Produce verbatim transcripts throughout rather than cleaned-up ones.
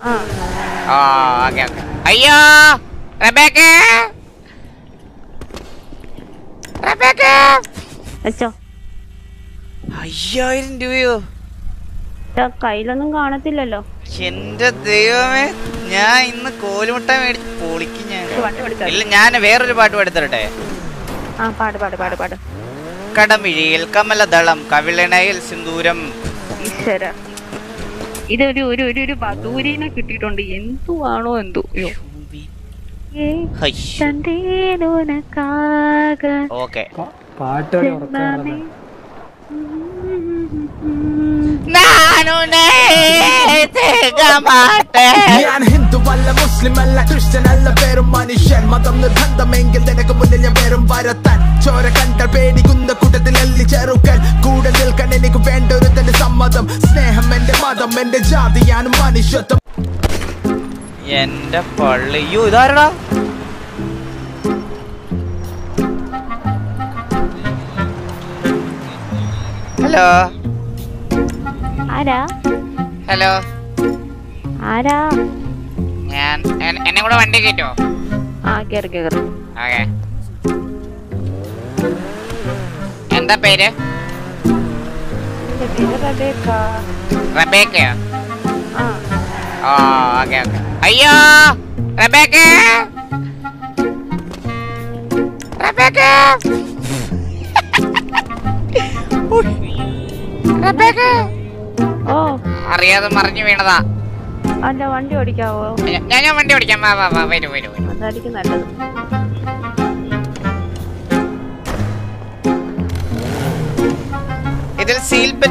Oh, okay, okay. Ayyo! Rebecca! Rebecca! Let's go. Ayyo, I didn't do you. The Kailan Gonathil. Chinda, dear, yeah, in the cold time, it's polikin. Kadamil, Kamala Dalam, Kavilanail, Sinduram. Sarah. Either you do Baduri and a kitty on the Yentu Ano and do you. Okay. No, I'm Hindu, I'm Muslim, I'm Christian, I'm very Manishan, Madame Tanda Mangle, then I go in a very Varatan, Chora Kantar, Pedi Gunda Kutanelli, Cherukan, Kuda Dilkan, and Nikuvando, and some of them, Sneham and the Madam and the Jadi and Mani Shut up. Yenda Parley, you Dara Hello. Ada. Hello. Ada. And and and I want to get you. Ah, get get. Okay. And the pay there? Rebecca. Rebecca. Ah. Oh, okay, okay. Ayyo! Rebecca! Rebecca! Rebecca! Oh, Ariya, the Margin Veda. I don't want to go. I don't want to come up. Wait, wait, wait. It is sealed, but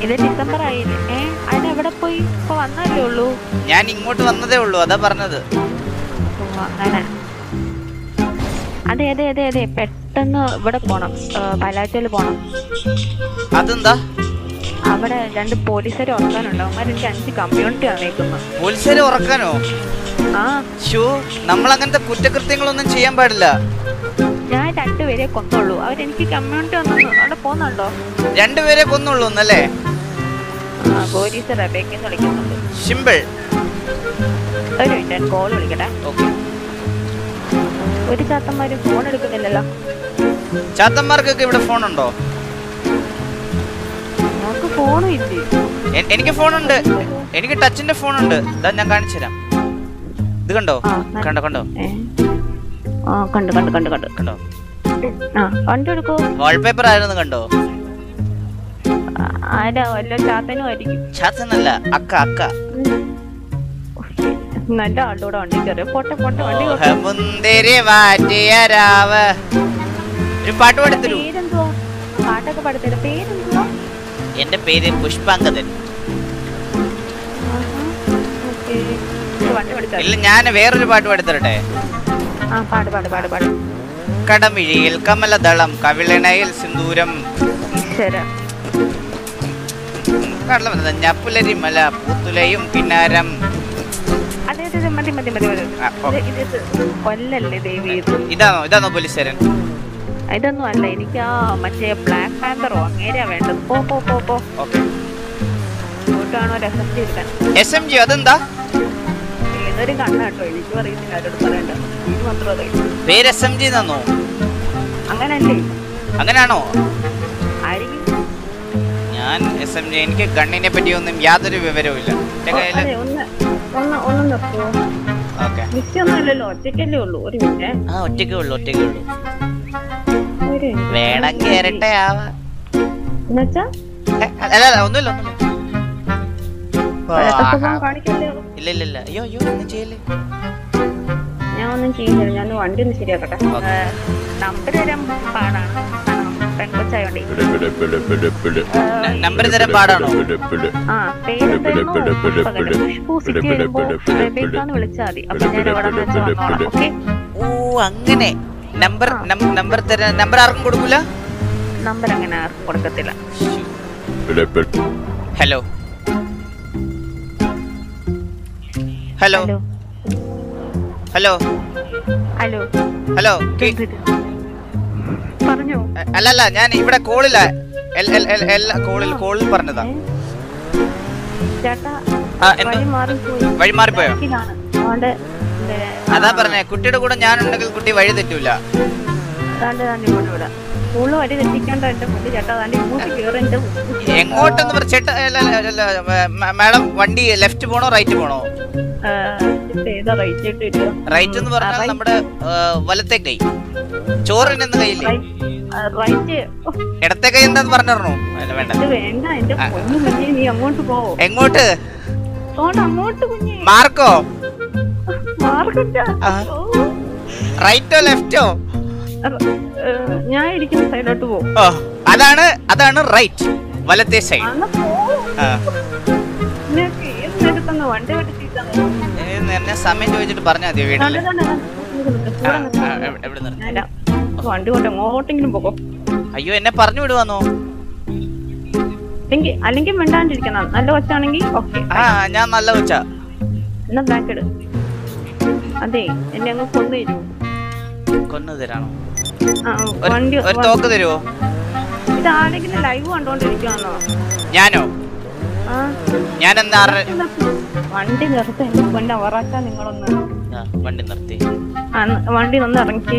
In the December, I never put for another Lulu. Yanning what to another Lulu, other another. And they, they, they, they, pet and what a bonum, bilateral bonum. Adunda. And police are on the computer. Police are on the computer. Sure, Namalan the Kutak thing on the Chiambadla. I had to wear a control. I didn't pick a mountain on a ponado. Then to wear a ponol on the lay. Boys are a bacon symbol. I didn't call or get up. Okay. What is Chatamar phone? Chatamar gave a phone on door. Phone is it? Any phone under any touch in the phone under the Naganchira? The condo, condo, condo, condo, condo, condo, condo, condo, condo, condo, wallpaper. I don't know. I don't know. Chatanella, Aka, Aka, Nada, don't on the report. Heaven, they revive, dear. Repart what the reason for part of the pain. In the pay, they push Panga then. Illian, where about what the day? Ah, part about about about Kadamil, Kamala Dalam, Kavilanail, Sinduram, Sarah Kadam, the Napulari Mala, Putulayum, Pinaram. I think it is a mathematical. I don't know, lady. Much a black panther or area went up. Po po po po. Okay. S M G, Adanda? Very good. S M G, no. I'm going to leave. I'm going to know. I think S M G and get gun in a petty on them. Yadri very well. Take a look. Okay. Oh, take a look. Take a look. Where I get it, Nata? I don't know. You're in Chile. Now, in Chile, I didn't see that. Number them, Pana. Hello. Hello. Hello. Hello. Hello. അല്ലല്ല ഞാൻ ഇവിടെ കോളില്ല കോളിൽ കോളിൽ പറഞ്ഞതാ വഴി മാറിപ്പോയോ അതാ പറഞ്ഞേ കുട്ടിയുടെ കൂടെ ഞാനുണ്ടെങ്കിൽ കുട്ടി വഴി തെറ്റൂല എങ്ങോട്ടെന്ന് പറ ചേട്ടാ മാഡം വണ്ടി ലെഫ്റ്റ് പോണോ റൈറ്റ് പോണോ റൈറ്റ് എന്ന് പറഞ്ഞാൽ നമ്മുടെ വലത്തെ കൈ ചോറിന് എന്ത് കൈയില്ലേ ഇടത്തെ കൈ എന്താന്ന് പറഞ്ഞോ എങ്ങോട്ട് മാർക്കോ റൈറ്റോ ലെഫ്റ്റോ ഞാൻ ഇരിക്കുന്ന സൈഡിലോട്ട് പോകും അതാണ് അതാണ് റൈറ്റ് വലത്തെ സൈഡ് സമയം ചോദിച്ചിട്ട് പറഞ്ഞാൽ മതി വീട്ടില് വണ്ടി കൊണ്ട് എങ്ങോട്ടെങ്കിലും പോകോ അയ്യോ എന്നെ പറഞ്ഞു വിടുവാന്നോ അല്ലെങ്കിൽ മിണ്ടാണ്ടിരിക്കണം നല്ല കൊച്ചാണെങ്കിൽ ഞാൻ നല്ല കൊച്ചാ എന്നാ ബാക്ക് അതെ എന്നെ അങ്ങ് കൊന്നു തരുമോ കൊന്നു തരാണോ ഒരു തോക്ക് തരുമോ ഇതാണെങ്കിലും ലൈവ് കണ്ടോണ്ടിരിക്കുവാന്നോ ഞാനോ ഞാൻ എന്താ വണ്ടി നിർത്തി എന്റെ അവറാച്ചാ നിങ്ങളൊന്ന് വണ്ടി നിർത്തി വണ്ടി ഒന്ന് ഇറങ്ങി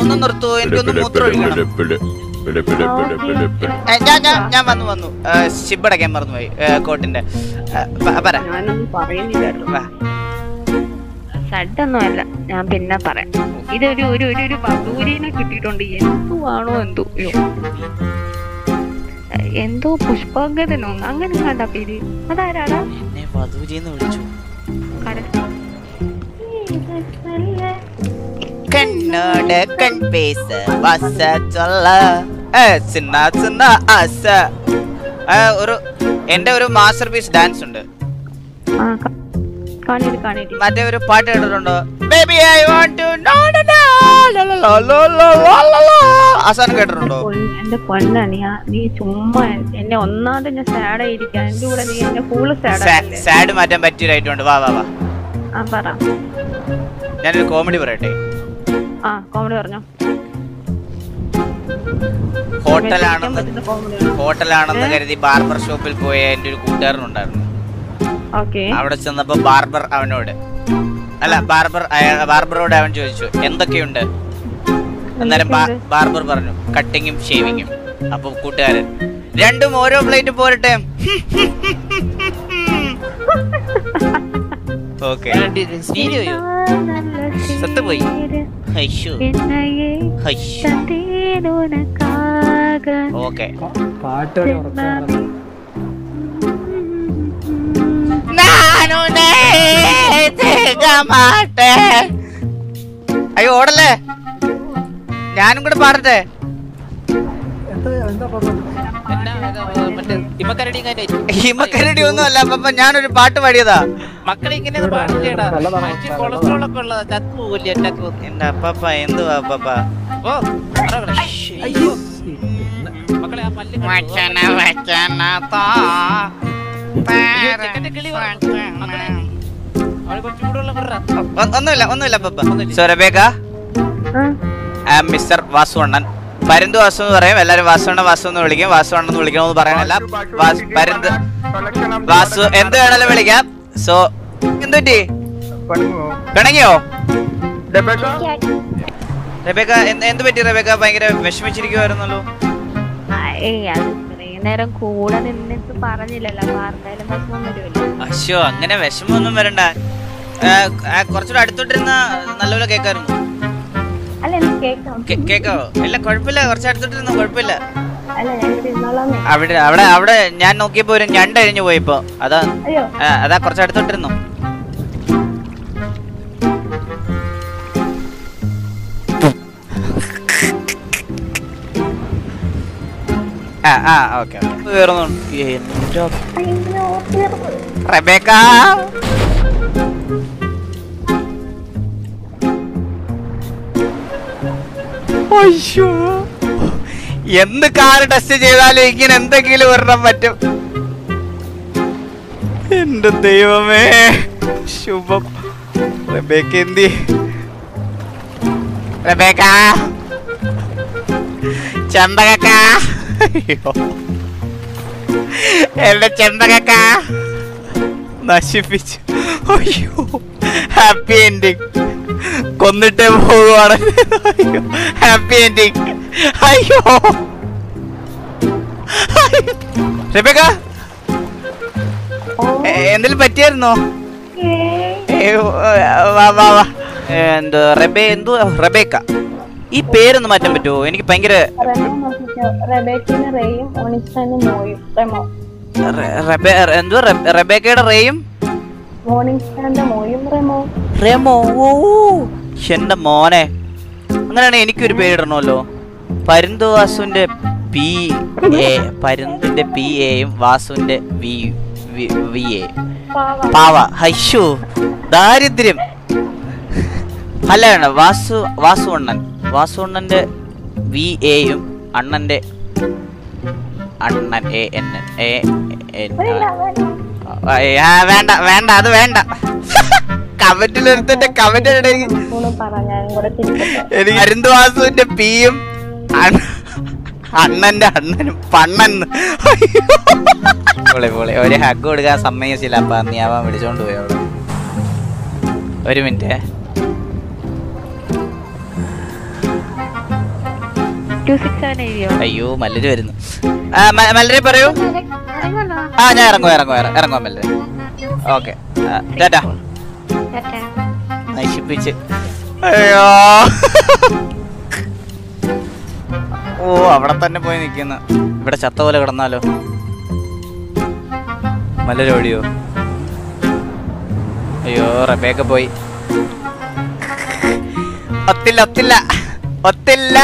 ഒന്ന് നിർത്തോ എനിക്കൊന്ന് മൂത്രം ഞാൻ വന്നു വന്നു ശിബടക്കാൻ മറന്നുപോയി കോട്ടിന്റെ ല്ല ഞാൻ പിന്നെ പറയാം ഇതൊരു ഒരു ഒരു ബദൂരിനെ കിട്ടിയിട്ടുണ്ട് എന്തോ ആണോ എന്തോ എന്തോ പുഷ്പഗതനോ അങ്ങനെ കണ്ട പേര് അതാരാടാ കണ്ണോട് കൺപേസ് വസ ചൊല്ല എ സിന്ന സിന്ന അസ ഒരു എൻ്റെ ഒരു മാസ്റ്റർ പീസ് ഡാൻസ് ഉണ്ട് ആ കാണിട്ട് കാണിട്ട് മറ്റേ ഒരു പാട്ട് കേട്ടിട്ടുണ്ടോ baby I want to know no low low low ആസാൻ കേട്ടിട്ടുണ്ടോ എൻ്റെ പൊന്ന നീ നീ ചുമ്മാ എന്നെ ഒന്നാമത് ഞാൻ സാഡ് ആയിരിക്കാൻ എൻ്റെ കൂടെ നീ എന്നെ ഫുൾ സാഡ് ആക്കി സാഡ് മാറ്റാൻ പറ്റിയിട്ടുണ്ട് വാ വാ വാ ആ പറ ഞാൻ ഒരു കോമഡി പറയട്ടെ ആ കോമഡി പറഞ്ഞോ ഹോട്ടലാണെന്ന് ഹോട്ടലാണെന്ന് കരുതി ബാർബർ ഷോപ്പിൽ പോയ എൻ്റെ ഒരു കൂട്ടുകാരനുണ്ടായിരുന്നു അവിടെ ചെന്നപ്പോ ബാർബർ അവനോട് അല്ല ബാർബർ ബാർബറോട് അവൻ ചോദിച്ചു എന്തൊക്കെയുണ്ട് അന്നേരം ബാർബർ പറഞ്ഞു കട്ടിങ്ങും ഷേവിങ്ങും അപ്പൊ കൂട്ടുകാരൻ രണ്ടും ഓരോ പ്ലേറ്റ് പോരട്ടെ ഓക്കെ സത്തുപോയി ഓക്കെ അയ്യോ ഓടല്ലേ ഞാനും കൂടെ പാടട്ടെ ഹിമക്കരടി ഒന്നും അല്ല അപ്പൊ ഞാനൊരു പാട്ട് പാടിയതാ മക്കളെ ഇങ്ങനെ എന്റെ അപ്പാപ്പ എന്തുവാ അപ്പാപ്പ ഒന്നുമില്ല ഒന്നുമില്ല സൊരബേഖ ഐ ആം മിസ്റ്റർ വാസു അണ്ണൻ പരുന്ത് വാസു എന്ന് പറയും എല്ലാരും വാസു അണ്ണൻ വാസു എന്ന് വിളിക്കും വാസു അണ്ണൻ എന്ന് വിളിക്കണമെന്ന് പറയാനല്ല വാസു എന്ത് വേണമെങ്കിലും വിളിക്കാം സോ അശ്വ അങ്ങനെ വിഷമൊന്നും വരണ്ട. കൊറച്ചുകൂടെ അടുത്തോട്ടിരുന്ന നല്ലപോലെ കേക്കായിരുന്നു. കേക്കാവോ? ഇല്ല കുഴപ്പമില്ല, കുറച്ചടുത്തോട്ടിരുന്ന കുഴപ്പമില്ല. അവിടെ അവിടെ അവിടെ ഞാൻ നോക്കിയപ്പോ ഒരു ഞണ്ട് അഴിഞ്ഞു പോയിപ്പോ. അതാ അതാ കൊറച്ചടുത്തോട്ടിരുന്നു. റബേക്ക എന്ത് കാര് ടെസ്റ്റ് ചെയ്താലും ഇങ്ങനെ എന്തെങ്കിലും വരണം പറ്റും. എന്റെ ദൈവമേ, ശുഭം. റബേക്ക എന്തി? റബേക്ക ചന്തകക്ക എന്റെ ചന്തകക്ക നശിപ്പിച്ചു. അയ്യോ, ഹാപ്പി എൻഡിങ്. കൊന്നിട്ടേ പോവാണ്. Happy ending. അയ്യോ റബേക്ക, എന്തെങ്കിലും പറ്റിയായിരുന്നോ? എന്തോ റബേ എന്തോ റബേക്ക, ഈ പേരൊന്ന് മാറ്റാൻ പറ്റുമോ? എനിക്ക് ഭയങ്കര എന്തോ റബേക്കയുടെ റേയും റെമോ. ഓ എന്റെ മോനെ, അങ്ങനെയാണെ എനിക്കൊരു പേരിടണമല്ലോ. പരുന്ത് വാസുവിന്റെ പി എ, പരുന്തിന്റെ പി എയും വാസുവിന്റെ വി എ. പാവ. ഹൈഷു ദാരിദ്ര്യം. അല്ല, വാസു വാസു അണ്ണൻ. വാസു അണ്ണന്റെ വി എയും അണ്ണന്റെ അണ്ണൻ എ എൻ എ വേണ്ട വേണ്ട, അത് വേണ്ട. കമന്റിൽ ഒരുത്തന്റെ കമന്റ് എനിക്ക് അരുന്ത് വാസുവിന്റെ പിയും അണ്ണന്റെ അണ്ണനും പണ്ണെന്ന്. പൊളി പൊളി. ഒരു ഹഗ് കൊടുക്കാൻ സമ്മതിച്ചില്ല. അപ്പൊ നീ അവൻ വിളിച്ചോണ്ട് പോയി. അവിടെ ഒരു മിനിറ്റ്. അയ്യോ മല്ലരി വരുന്നു. മല്ലരി പറയൂ. ആ ഞാൻ ഇറങ്ങും ഇറങ്ങും ഇറങ്ങും മല്ലരി. ഓക്കെ, ടാറ്റാ. നശിപ്പിച്ച്. അയ്യോ, ഓ അവിടെ തന്നെ പോയി നിൽക്കുന്നു. ഇവിടെ ചത്ത പോലെ കിടന്നാലോ. മല്ലരി ഓടിയോ? അയ്യോ റബേക്ക പോയി. ഒത്തില്ല ഒത്തില്ല ഒത്തില്ല.